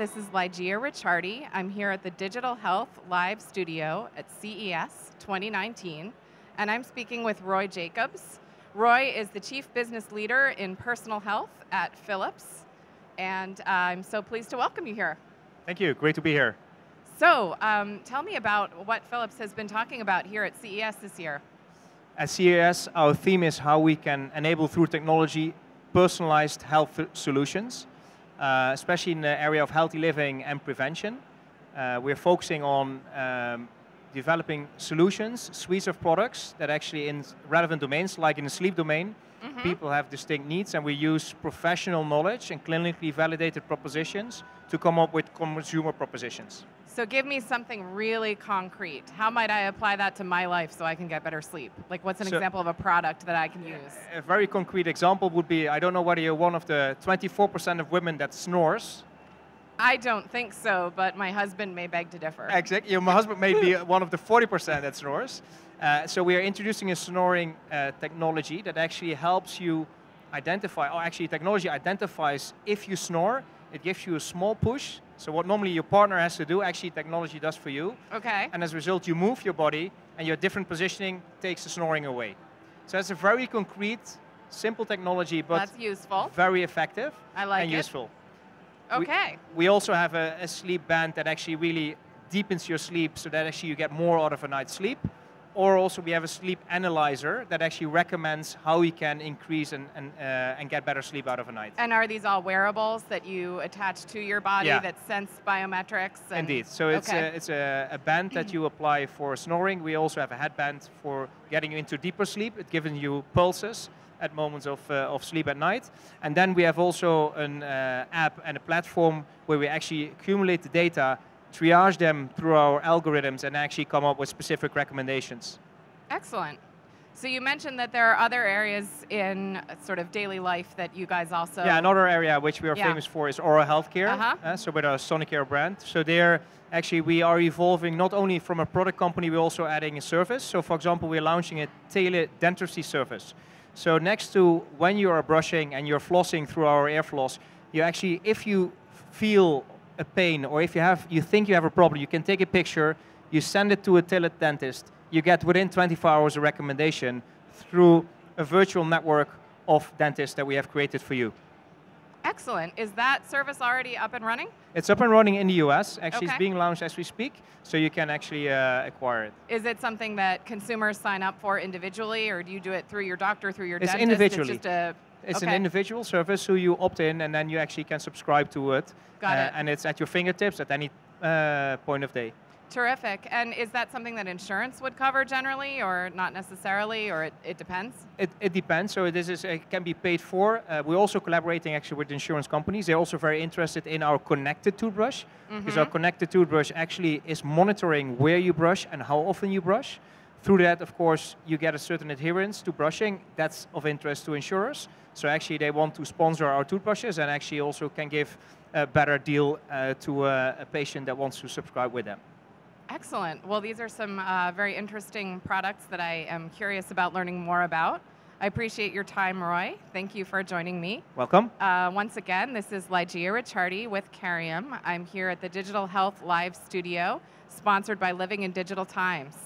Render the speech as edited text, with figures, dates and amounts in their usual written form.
This is Ligia Ricciardi. I'm here at the Digital Health Live Studio at CES 2019, and I'm speaking with Roy Jakobs. Roy is the Chief Business Leader in Personal Health at Philips, and I'm so pleased to welcome you here. Thank you. Great to be here. So, tell me about what Philips has been talking about here at CES this year. At CES, our theme is how we can enable, through technology, personalized health solutions, especially in the area of healthy living and prevention. We're focusing on developing solutions, suites of products that actually in relevant domains, like in the sleep domain, people have distinct needs, and we use professional knowledge and clinically validated propositions to come up with consumer propositions. So give me something really concrete. How might I apply that to my life so I can get better sleep? Like, what's an example of a product that I can use? A very concrete example would be, I don't know whether you're one of the 24% of women that snores. I don't think so, but my husband may beg to differ. Exactly. Your husband may be one of the 40% that snores. So we are introducing a snoring technology that actually helps you identify, or actually technology identifies if you snore. It gives you a small push. So what normally your partner has to do, actually technology does for you. Okay. And as a result, you move your body, and your different positioning takes the snoring away. So that's a very concrete, simple technology, but that's useful. Very effective. I like and it. Useful. Okay. We also have a sleep band that actually really deepens your sleep so that actually you get more out of a night's sleep. Or also we have a sleep analyzer that actually recommends how we can increase and get better sleep out of a night. And are these all wearables that you attach to your body that sense biometrics? And indeed. So it's a band that you apply for snoring. We also have a headband for getting you into deeper sleep. It's giving you pulses at moments of sleep at night. And then we have also an app and a platform where we actually accumulate the data, triage them through our algorithms, and actually come up with specific recommendations. Excellent. So you mentioned that there are other areas in sort of daily life that you guys also... Yeah, another area which we are famous for is oral healthcare, so with our Sonicare brand. So there, actually, we are evolving not only from a product company, we're also adding a service. So for example, we're launching a tele-dentistry service. So next to when you are brushing and you're flossing through our air floss, you actually, if you feel a pain or if you have, you think you have a problem, you can take a picture, you send it to a tele-dentist, you get within 24 hours a recommendation through a virtual network of dentists that we have created for you. Excellent. Is that service already up and running? It's up and running in the US. Actually, it's being launched as we speak, so you can actually acquire it. Is it something that consumers sign up for individually, or do you do it through your doctor, through your dentist? Individually. It's individually. It's an individual service, so you opt in, and then you actually can subscribe to it. Got it. And it's at your fingertips at any point of day. Terrific. And is that something that insurance would cover generally, or not necessarily, or it depends? It depends. So this is, it can be paid for. We're also collaborating actually with insurance companies. They're also very interested in our connected toothbrush, because our connected toothbrush actually is monitoring where you brush and how often you brush. Through that, of course, you get a certain adherence to brushing. That's of interest to insurers. So actually, they want to sponsor our toothbrushes, and actually also can give a better deal to a patient that wants to subscribe with them. Excellent. Well, these are some very interesting products that I am curious about learning more about. I appreciate your time, Roy. Thank you for joining me. Welcome. Once again, this is Ligia Ricciardi with Carium. I'm here at the Digital Health Live Studio, sponsored by Living in Digital Times.